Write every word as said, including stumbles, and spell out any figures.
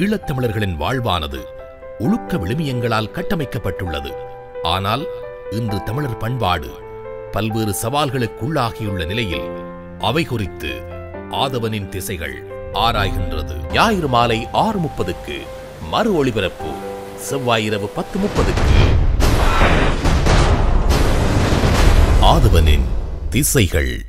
ஈழத்தமிழர்களின் வாழ்வானது ஒழுக்க விழுமியங்களால் கட்டமைக்கப்பட்டுள்ளது. ஆனால் இன்று தமிழர் பண்பாடு பல்வேறு சவால்களுக்குள்ளாகியுள்ள நிலையில் அவை குறித்து ஆதவனின் திசைகள் ஆராய்கின்றது. ஞாயிறு மாலை ஆறு முப்பதுக்கு மறு ஒளிபரப்பு, செவ்வாய் இரவு பத்து முப்பதுக்கு ஆதவனின் திசைகள்.